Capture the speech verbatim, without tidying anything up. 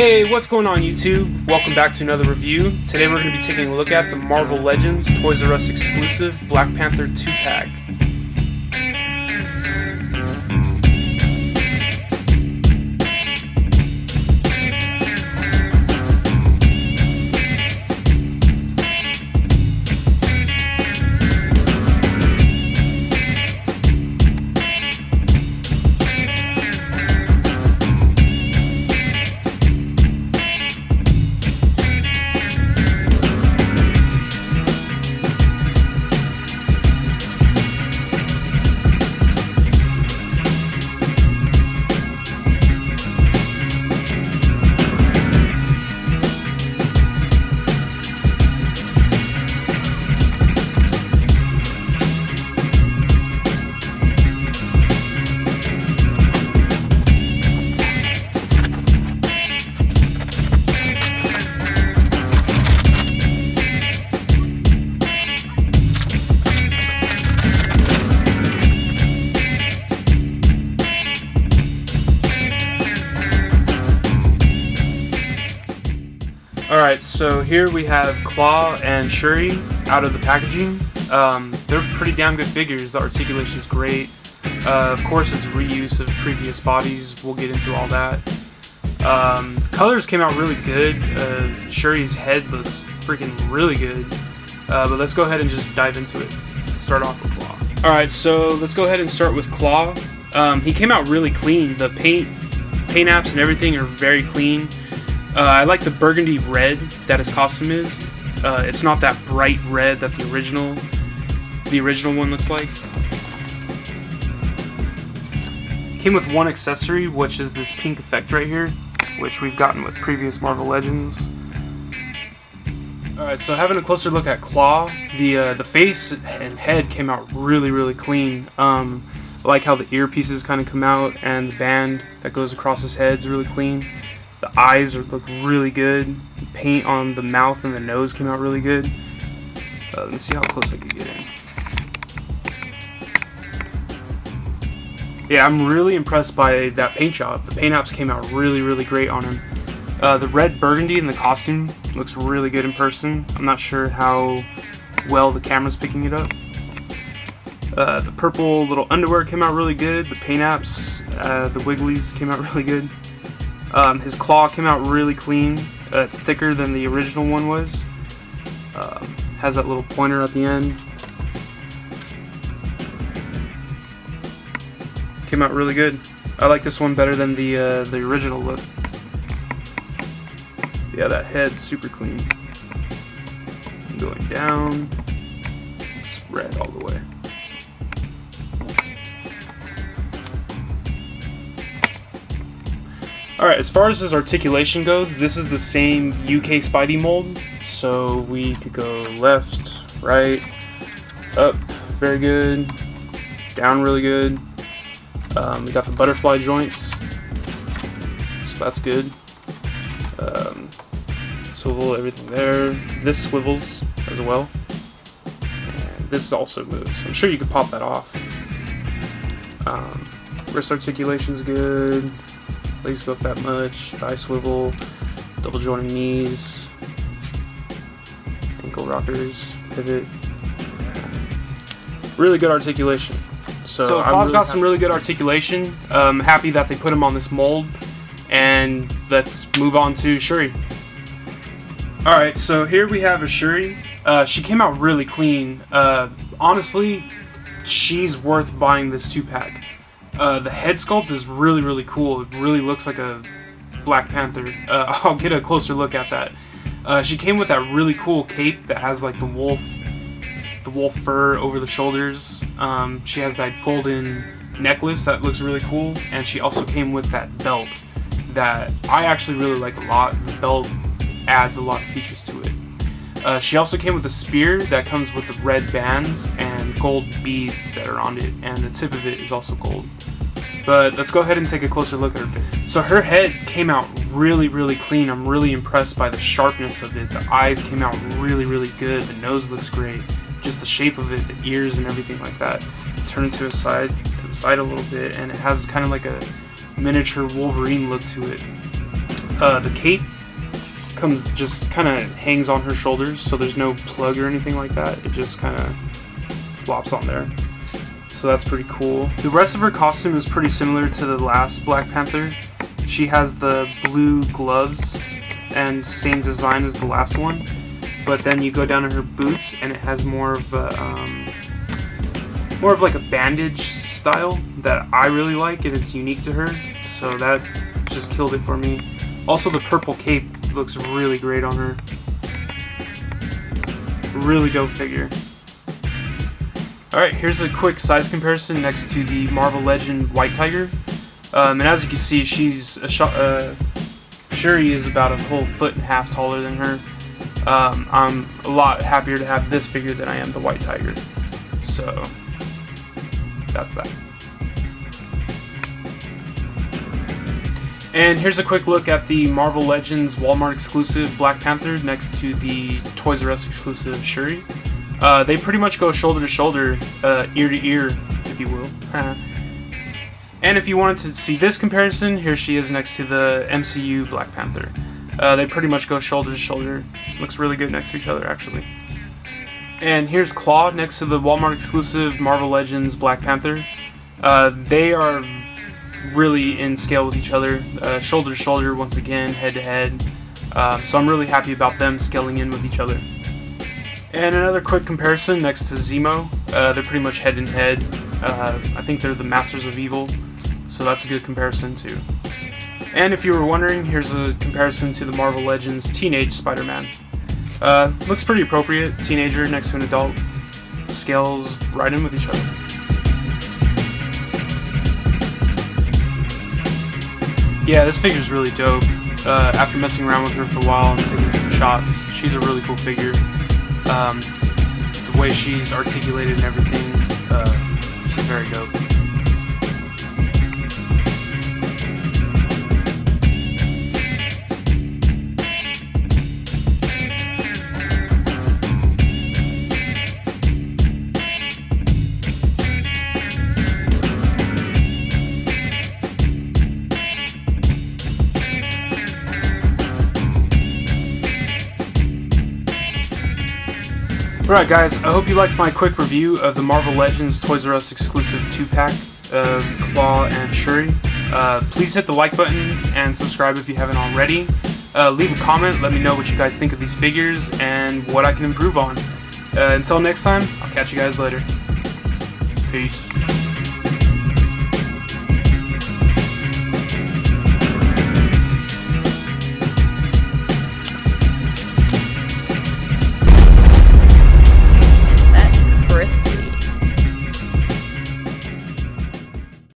Hey, what's going on YouTube? Welcome back to another review. Today we're going to be taking a look at the Marvel Legends Toys R Us exclusive Black Panther two pack. Alright, so here we have Klaw and Shuri out of the packaging. Um, they're pretty damn good figures. The articulation is great. Uh, of course, it's reuse of previous bodies. We'll get into all that. Um, the colors came out really good. Uh, Shuri's head looks freaking really good. Uh, but let's go ahead and just dive into it. Start off with Klaw. Alright, so let's go ahead and start with Klaw. Um, he came out really clean. The paint, paint apps and everything are very clean. Uh, I like the burgundy red that his costume is. Uh, it's not that bright red that the original, the original one looks like. Came with one accessory, which is this pink effect right here, which we've gotten with previous Marvel Legends. Alright, so having a closer look at Klaw, the uh, the face and head came out really, really clean. Um, I like how the earpieces kind of come out, and the band that goes across his head is really clean. The eyes look really good. Paint on the mouth and the nose came out really good. Uh, let me see how close I can get in. Yeah, I'm really impressed by that paint job. The paint apps came out really, really great on him. Uh, the red burgundy in the costume looks really good in person. I'm not sure how well the camera's picking it up. Uh, the purple little underwear came out really good. The paint apps, uh, the wigglies came out really good. Um, his Klaw came out really clean. Uh, it's thicker than the original one was. Um, has that little pointer at the end. Came out really good. I like this one better than the uh, the original look. Yeah, that head's super clean. Going down. It's red all the way. Alright, as far as his articulation goes, this is the same U K Spidey mold, so we could go left, right, up, very good, down really good. Um, we got the butterfly joints, so that's good. Um, swivel everything there. This swivels as well, and this also moves. I'm sure you could pop that off. Um, wrist articulation's good. Legs go up that much, thigh swivel, double jointed knees, ankle rockers, pivot. Really good articulation. So, so Klaw's really got some really good articulation. Um, happy that they put him on this mold. And let's move on to Shuri. Alright, so here we have a Shuri. Uh, she came out really clean. Uh, honestly, she's worth buying this two pack. Uh, the head sculpt is really, really cool. It really looks like a Black Panther. Uh, I'll get a closer look at that. Uh, she came with that really cool cape that has like the wolf, the wolf fur over the shoulders. Um, she has that golden necklace that looks really cool, and she also came with that belt that I actually really like a lot. The belt adds a lot of features to it. Uh, she also came with a spear that comes with the red bands and gold beads that are on it, and the tip of it is also gold. But let's go ahead and take a closer look at her face. So her head came out really, really clean. I'm really impressed by the sharpness of it. The eyes came out really, really good. The nose looks great. Just the shape of it, the ears and everything like that. Turn it to the side, to the side a little bit, and it has kind of like a miniature Wolverine look to it. uh, the cape comes just kind of hangs on her shoulders, so there's no plug or anything like that. It just kind of flops on there. So that's pretty cool. The rest of her costume is pretty similar to the last Black Panther. She has the blue gloves and same design as the last one, but then you go down to her boots and it has more of a, um, more of like a bandage style that I really like, and it's unique to her, so that just killed it for me. Also, the purple cape looks really great on her. Really dope figure. Alright, here's a quick size comparison next to the Marvel Legend White Tiger. Um, and as you can see, she's a uh, Shuri is about a whole foot and a half taller than her. Um, I'm a lot happier to have this figure than I am the White Tiger. So, that's that. And here's a quick look at the Marvel Legends Walmart exclusive Black Panther next to the Toys R Us exclusive Shuri. Uh, they pretty much go shoulder to shoulder, uh, ear to ear, if you will. And if you wanted to see this comparison, here she is next to the M C U Black Panther. Uh, they pretty much go shoulder to shoulder. Looks really good next to each other, actually. And here's Klaw next to the Walmart exclusive Marvel Legends Black Panther. Uh, they are really in scale with each other, uh, shoulder to shoulder once again, head to head. Uh, so I'm really happy about them scaling in with each other. And another quick comparison next to Zemo. Uh, they're pretty much head in head. Uh, I think they're the Masters of Evil, so that's a good comparison too. And if you were wondering, here's a comparison to the Marvel Legends Teenage Spider-Man. Uh, looks pretty appropriate, teenager next to an adult. Scales right in with each other. Yeah, this figure's really dope. Uh, after messing around with her for a while and taking some shots, she's a really cool figure. Um, the way she's articulated and everything, uh, she's very dope. Alright guys, I hope you liked my quick review of the Marvel Legends Toys R Us exclusive two pack of Klaw and Shuri. Uh, please hit the like button and subscribe if you haven't already. Uh, leave a comment, let me know what you guys think of these figures and what I can improve on. Uh, until next time, I'll catch you guys later. Peace.